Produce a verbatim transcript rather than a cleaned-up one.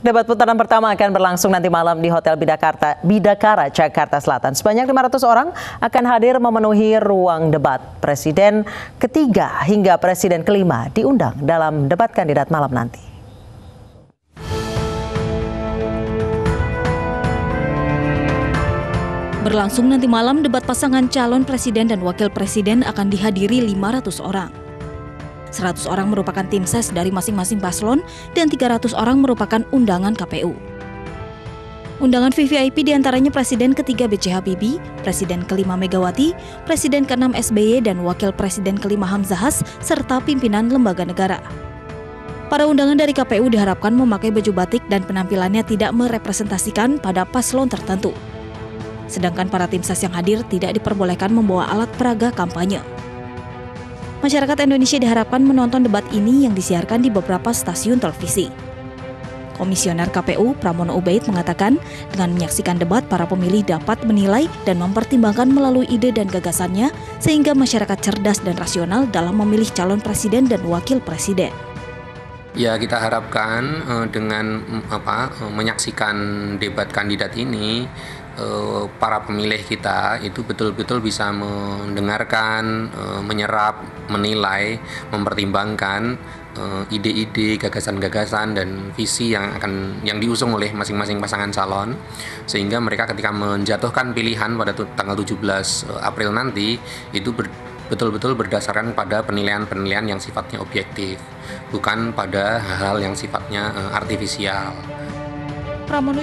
Debat putaran pertama akan berlangsung nanti malam di Hotel Bidakarta, Bidakara, Jakarta Selatan. Sebanyak lima ratus orang akan hadir memenuhi ruang debat. Presiden ketiga hingga presiden kelima diundang dalam debat kandidat malam nanti. Berlangsung nanti malam, debat pasangan calon presiden dan wakil presiden akan dihadiri lima ratus orang. seratus orang merupakan tim ses dari masing-masing paslon dan tiga ratus orang merupakan undangan K P U. Undangan V V I P diantaranya Presiden ketiga B J Habibie, Presiden kelima Megawati, Presiden keenam S B Y dan Wakil Presiden kelima Hamzah Haz serta pimpinan lembaga negara. Para undangan dari K P U diharapkan memakai baju batik dan penampilannya tidak merepresentasikan pada paslon tertentu. Sedangkan para tim ses yang hadir tidak diperbolehkan membawa alat peraga kampanye. Masyarakat Indonesia diharapkan menonton debat ini yang disiarkan di beberapa stasiun televisi. Komisioner K P U Pramono Ubaid mengatakan, dengan menyaksikan debat, para pemilih dapat menilai dan mempertimbangkan melalui ide dan gagasannya, sehingga masyarakat cerdas dan rasional dalam memilih calon presiden dan wakil presiden. Ya, kita harapkan dengan apa menyaksikan debat kandidat ini, para pemilih kita itu betul-betul bisa mendengarkan, menyerap, menilai, mempertimbangkan ide-ide, gagasan-gagasan dan visi yang akan yang diusung oleh masing-masing pasangan calon, sehingga mereka ketika menjatuhkan pilihan pada tanggal tujuh belas April nanti itu ber betul-betul berdasarkan pada penilaian-penilaian yang sifatnya objektif, bukan pada hal-hal yang sifatnya uh, artifisial. Pramono